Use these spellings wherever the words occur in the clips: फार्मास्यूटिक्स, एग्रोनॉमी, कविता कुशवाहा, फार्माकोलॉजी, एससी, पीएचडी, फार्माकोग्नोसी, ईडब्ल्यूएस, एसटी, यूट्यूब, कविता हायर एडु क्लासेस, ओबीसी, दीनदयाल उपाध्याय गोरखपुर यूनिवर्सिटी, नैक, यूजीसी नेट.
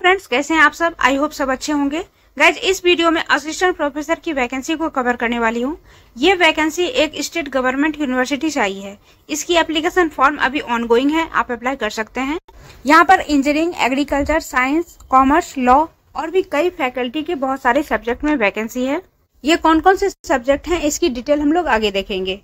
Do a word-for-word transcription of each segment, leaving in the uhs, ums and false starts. Friends, कैसे हैं आप सब? आई होप सब अच्छे होंगे। गाइज, इस वीडियो में असिस्टेंट प्रोफेसर की वैकेंसी को कवर करने वाली हूँ। ये वैकेंसी एक स्टेट गवर्नमेंट यूनिवर्सिटी से आई है। इसकी एप्लीकेशन फॉर्म अभी ऑनगोइंग है, आप अप्लाई कर सकते हैं। यहाँ पर engineering, agriculture, science, commerce, law और भी कई फैकल्टी के बहुत सारे सब्जेक्ट में वैकेंसी है। ये कौन कौन से सब्जेक्ट हैं, इसकी डिटेल हम लोग आगे देखेंगे।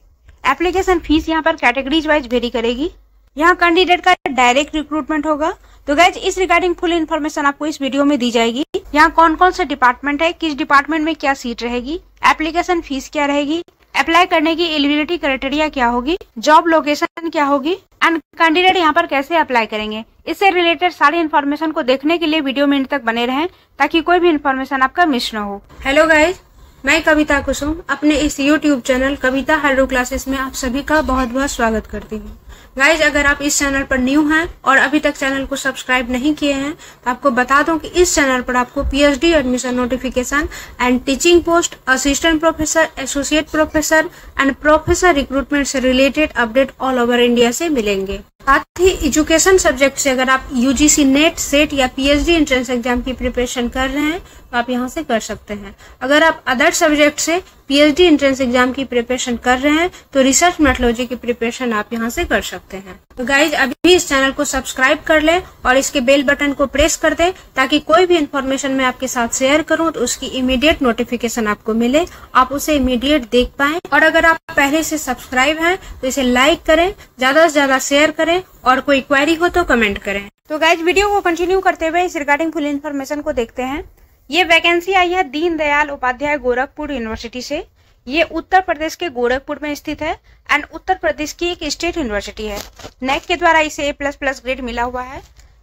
एप्लीकेशन फीस यहाँ पर कैटेगरीज वाइज वेरी करेगी। यहाँ कैंडिडेट का डायरेक्ट रिक्रूटमेंट होगा। तो गाइज, इस रिगार्डिंग फुल इन्फॉर्मेशन आपको इस वीडियो में दी जाएगी। यहाँ कौन कौन सा डिपार्टमेंट है, किस डिपार्टमेंट में क्या सीट रहेगी, एप्लीकेशन फीस क्या रहेगी, अप्लाई करने की एलिजिबिलिटी क्राइटेरिया क्या होगी, जॉब लोकेशन क्या होगी एंड कैंडिडेट यहाँ पर कैसे अप्लाई करेंगे, इससे रिलेटेड सारी इन्फॉर्मेशन को देखने के लिए वीडियो में अंत तक बने रहें ताकि कोई भी इन्फॉर्मेशन आपका मिस न हो। हेलो गाइज, मैं कविता कुशवाहा अपने इस यूट्यूब channel कविता हायर एडु क्लासेस में आप सभी का बहुत बहुत स्वागत करती हूँ। गाइज, अगर आप इस चैनल पर न्यू हैं और अभी तक चैनल को सब्सक्राइब नहीं किए हैं तो आपको बता दूं कि इस चैनल पर आपको पीएचडी admission notification and teaching post, assistant professor, associate professor and professor recruitment से related update all over India से मिलेंगे। साथ ही एजुकेशन सब्जेक्ट से अगर आप यूजीसी नेट, सेट या पीएचडी एंट्रेंस एग्जाम की प्रिपरेशन कर रहे हैं तो आप यहां से कर सकते हैं। अगर आप अदर सब्जेक्ट से पीएचडी एंट्रेंस एग्जाम की प्रिपरेशन कर रहे हैं तो रिसर्च मेथोडोलॉजी की प्रिपरेशन आप यहां से कर सकते हैं। तो गाइज, अभी इस चैनल को सब्सक्राइब कर लें और इसके बेल बटन को प्रेस कर दें ताकि कोई भी इन्फॉर्मेशन मैं आपके साथ शेयर करूं तो उसकी इमीडिएट नोटिफिकेशन आपको मिले, आप उसे इमीडिएट देख पाएं। और अगर आप पहले से सब्सक्राइब हैं तो इसे लाइक करें, ज्यादा से ज्यादा शेयर करें और कोई क्वेरी हो तो कमेंट करें। तो गाइज, वीडियो को कंटिन्यू करते हुए इस रिगार्डिंग फुल इन्फॉर्मेशन को देखते हैं। ये वैकेंसी आई है दीनदयाल उपाध्याय गोरखपुर यूनिवर्सिटी से। ये उत्तर प्रदेश के गोरखपुर में स्थित है एंड उत्तर प्रदेश की एक स्टेट यूनिवर्सिटी है। नैक के द्वारा इसे ए प्लस प्लस ग्रेड मिला हुआ है।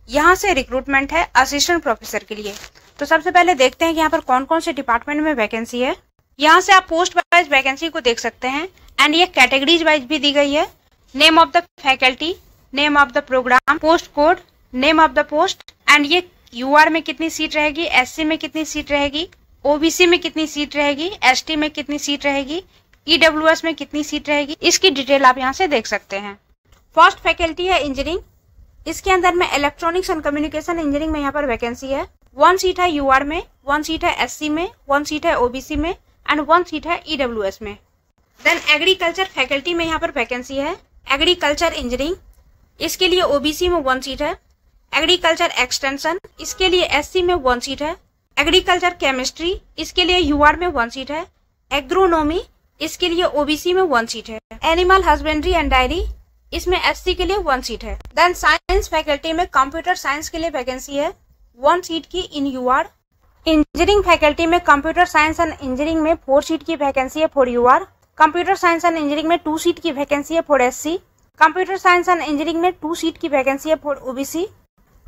यहाँ से रिक्रूटमेंट है असिस्टेंट प्रोफेसर के लिए। तो सबसे पहले देखते हैं कि यहाँ पर कौन कौन से डिपार्टमेंट में वैकेंसी है। यहाँ से आप पोस्ट वाइज वैकेंसी को देख सकते हैं एंड ये कैटेगरीज वाइज भी दी गई है। Name of the faculty, name of the program, post code, name of the post and ये यूआर में कितनी सीट रहेगी, एससी में कितनी सीट रहेगी, ओबीसी में कितनी सीट रहेगी, एसटी में कितनी सीट रहेगी, ईडब्ल्यूएस में कितनी सीट रहेगी, इसकी डिटेल आप यहाँ से देख सकते हैं। फर्स्ट फैकल्टी है इंजीनियरिंग। इसके अंदर में इलेक्ट्रॉनिक्स एंड कम्युनिकेशन इंजीनियरिंग में यहाँ पर वैकेंसी है। वन सीट है यूआर में, वन सीट है एससी में, वन सीट है ओबीसी में एंड वन सीट है ईडब्ल्यूएस में। देन एग्रीकल्चर फैकल्टी में यहाँ पर वैकेंसी है। एग्रीकल्चर इंजीनियरिंग, इसके लिए ओबीसी में वन सीट है। एग्रीकल्चर एक्सटेंशन, इसके लिए एससी में वन सीट है। एग्रीकल्चर केमिस्ट्री, इसके लिए यूआर में वन सीट है। एग्रोनॉमी, इसके लिए ओबीसी में वन सीट है। एनिमल हस्बेंड्री एंड डायरी, इसमें एससी के लिए वन सीट है। देन साइंस फैकल्टी में कंप्यूटर साइंस के लिए वैकेंसी है, वन सीट की इन यूआर। इंजीनियरिंग फैकल्टी में कंप्यूटर साइंस एंड इंजीनियरिंग में फोर सीट की वैकेंसी है for UR. Computer science and engineering में टू सीट की वैकेंसी है for एससी। Computer science and engineering में टू सीट की वैकेंसी है for ओबीसी।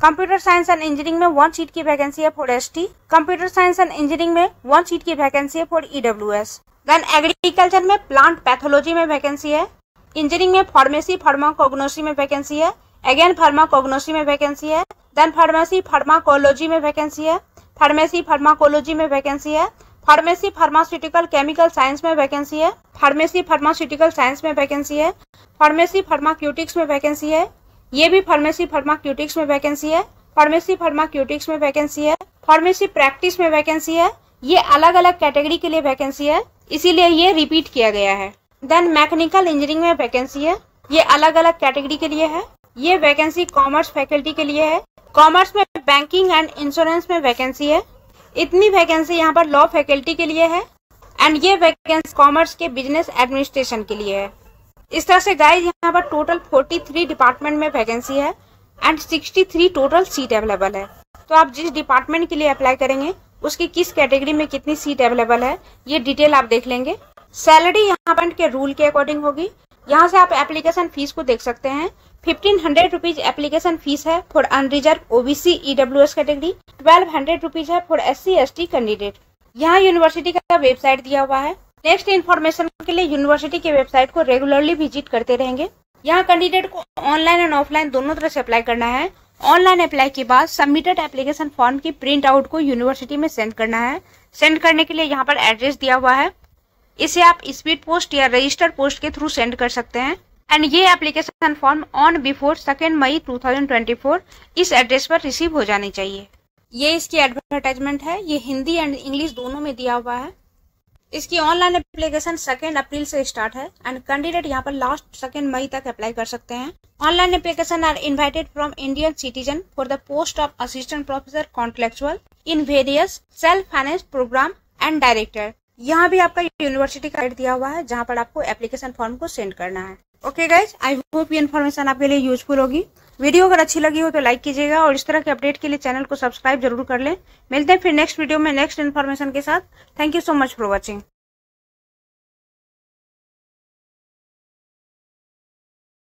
Computer science and engineering में वन सीट की वैकेंसी है for एसटी। Computer science and engineering में वन सीट की वैकेंसी है फॉर ईडब्ल्यूएस। देन एग्रीकल्चर में प्लांट पैथोलॉजी में वैकेंसी है। इंजीनियरिंग में फार्मेसी फार्माकोग्नोसी में वैकेंसी है। अगेन फार्माकोग्नोसी में वैकेंसी है। देन फार्मेसी फार्माकोलॉजी में वैकेंसी है। फार्मेसी फार्माकोलॉजी में वैकेंसी है। फार्मेसी फार्मास्यूटिकल केमिकल साइंस में वैकेंसी है। फार्मेसी फार्मास्यूटिकल साइंस में वैकेंसी है। फार्मेसी फार्माक्यूटिक्स में वैकेंसी है। ये भी फार्मेसी फार्माक्यूटिक्स में वैकेंसी है। फार्मेसी फार्माक्यूटिक्स में वैकेंसी है। फार्मेसी प्रैक्टिस में वैकेंसी है। ये अलग अलग कैटेगरी के लिए वैकेंसी है, इसीलिए ये रिपीट किया गया है। देन मैकेनिकल इंजीनियरिंग में वैकेंसी है। ये अलग अलग कैटेगरी के लिए है। ये वैकेंसी कॉमर्स फैकल्टी के लिए है। कॉमर्स में बैंकिंग एंड इंश्योरेंस में वैकेंसी है। इतनी वैकेंसी यहाँ पर लॉ फैकल्टी के लिए है एंड ये वैकेंसी कॉमर्स के बिजनेस एडमिनिस्ट्रेशन के लिए है। इस तरह से गाइज, यहाँ पर टोटल तैंतालीस डिपार्टमेंट में वैकेंसी है एंड तिरसठ टोटल सीट अवेलेबल है। तो आप जिस डिपार्टमेंट के लिए अप्लाई करेंगे उसकी किस कैटेगरी में कितनी सीट अवेलेबल है ये डिटेल आप देख लेंगे। सैलरी यहाँ पर के रूल के अकॉर्डिंग होगी। यहाँ से आप एप्लीकेशन फीस को देख सकते हैं। Fifteen hundred rupees application fees है for unreserve ओबीसी ईडब्ल्यूएस category. Twelve hundred rupees है for S C S T candidate. यहाँ यूनिवर्सिटी का वेबसाइट दिया हुआ है। नेक्स्ट इन्फॉर्मेशन के लिए यूनिवर्सिटी के वेबसाइट को रेगुलरली विजिट करते रहेंगे। यहाँ कैंडिडेट को ऑनलाइन एंड ऑफलाइन दोनों तरह से अप्लाई करना है। ऑनलाइन अप्लाई के बाद सबमिटेड एप्लीकेशन फॉर्म की प्रिंट आउट को यूनिवर्सिटी में सेंड करना है। सेंड करने के लिए यहाँ पर एड्रेस दिया हुआ है। इसे आप स्पीड पोस्ट या रजिस्टर्ड पोस्ट के थ्रू सेंड कर सकते हैं एंड ये application form on before second May two thousand twenty four इस एड्रेस पर रिसीव हो जानी चाहिए। ये इसकी एडवर्टाइजमेंट है, ये हिंदी एंड इंग्लिश दोनों में दिया हुआ है। इसकी ऑनलाइन एप्लीकेशन सेकेंड अप्रैल से स्टार्ट है एंड कैंडिडेट यहाँ पर लास्ट सेकेंड मई तक अप्लाई कर सकते हैं। Online application are invited from Indian citizen for the post of assistant professor contractual in various self finance program and director. यहाँ भी आपका यूनिवर्सिटी का एड दिया हुआ है जहाँ पर आपको एप्लीकेशन फॉर्म को सेंड करना है। ओके गाइज, आई होप ये इन्फॉर्मेशन आपके लिए यूजफुल होगी। वीडियो अगर अच्छी लगी हो तो लाइक कीजिएगा और इस तरह के अपडेट के लिए चैनल को सब्सक्राइब जरूर कर लें। मिलते हैं फिर नेक्स्ट वीडियो में नेक्स्ट इन्फॉर्मेशन के साथ। Thank you so much for watching.